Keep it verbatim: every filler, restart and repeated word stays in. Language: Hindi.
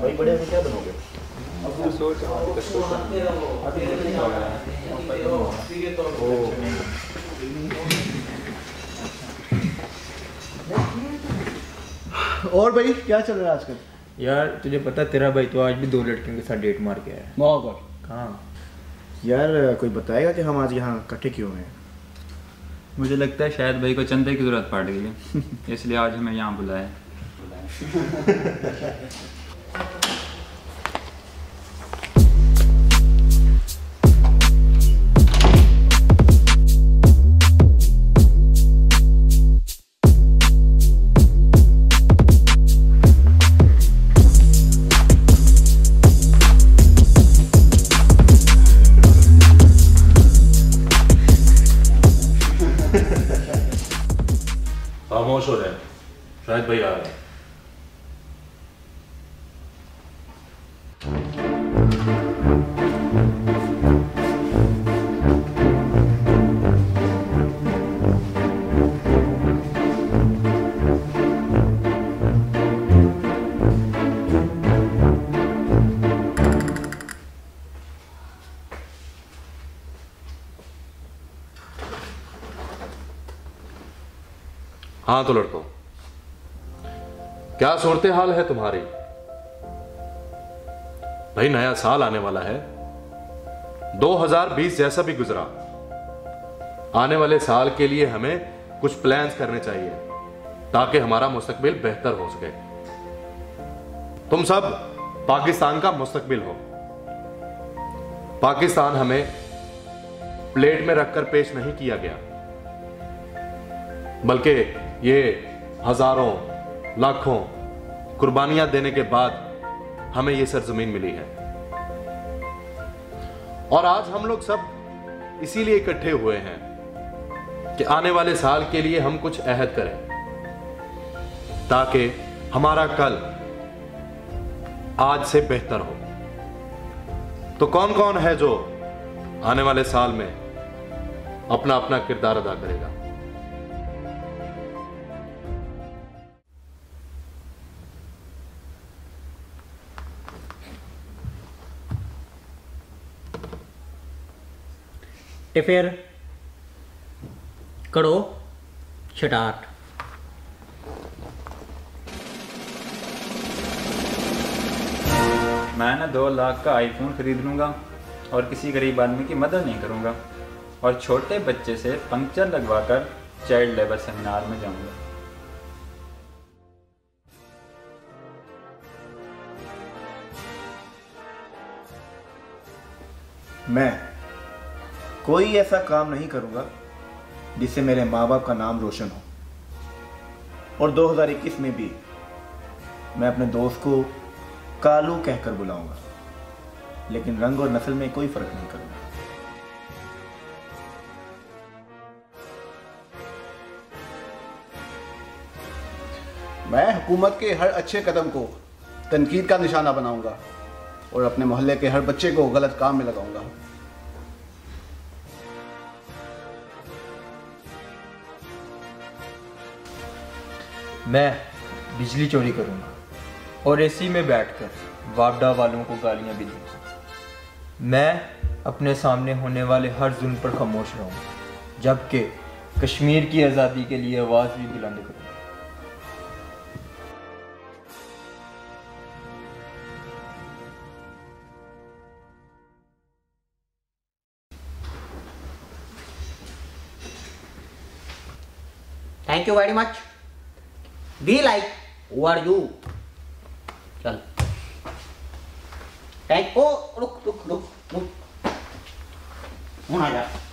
भाई बड़े में क्या बनोगे? अब सोच और भाई क्या चल रहा है आजकल? यार तुझे पता तेरा भाई तो आज भी दो लड़कियों के साथ डेट मार के आया है। माय गॉड, कहाँ? यार कोई बताएगा कि हम आज यहाँ इकट्ठे क्यों हैं? मुझे लगता है शायद भाई को चंदे की जरूरत पड़ गई है इसलिए आज हमें यहाँ बुलाया है। खामोश हो रहे हैं, शायद भाई आ रहे हैं। हाँ तो लड़कों, क्या सूरत हाल है तुम्हारी? भाई नया साल आने वाला है, दो हज़ार बीस जैसा भी गुजरा, आने वाले साल के लिए हमें कुछ प्लान्स करने चाहिए ताकि हमारा मुस्तकबिल बेहतर हो सके। तुम सब पाकिस्तान का मुस्तकबिल हो। पाकिस्तान हमें प्लेट में रखकर पेश नहीं किया गया, बल्कि ये हजारों लाखों कुर्बानियां देने के बाद हमें ये सरजमीन मिली है। और आज हम लोग सब इसीलिए इकट्ठे हुए हैं कि आने वाले साल के लिए हम कुछ अहद करें ताकि हमारा कल आज से बेहतर हो। तो कौन कौन है जो आने वाले साल में अपना अपना किरदार अदा करेगा? टिफेर, कड़ो, छटाट। मैं ना दो लाख का आईफोन खरीद लूंगा और किसी गरीब आदमी की मदद नहीं करूंगा और छोटे बच्चे से पंक्चर लगवाकर चाइल्ड लेबर सेमिनार में जाऊंगा। मैं कोई ऐसा काम नहीं करूंगा जिससे मेरे माँ बाप का नाम रोशन हो। और दो हज़ार इक्कीस में भी मैं अपने दोस्त को कालू कहकर बुलाऊंगा, लेकिन रंग और नस्ल में कोई फर्क नहीं करूंगा। मैं हुकूमत के हर अच्छे कदम को तनकीद का निशाना बनाऊंगा और अपने मोहल्ले के हर बच्चे को गलत काम में लगाऊंगा। मैं बिजली चोरी करूंगा और एसी में बैठकर वापडा वालों को गालियां भी दूंगा। मैं अपने सामने होने वाले हर जुल्म पर खामोश रहूंगा, जबकि कश्मीर की आज़ादी के लिए आवाज़ भी बुलंद करूंगा। Thank you very much. We like who are you? चल। Thank you. रुक रुक रुक रुक। कौन आया?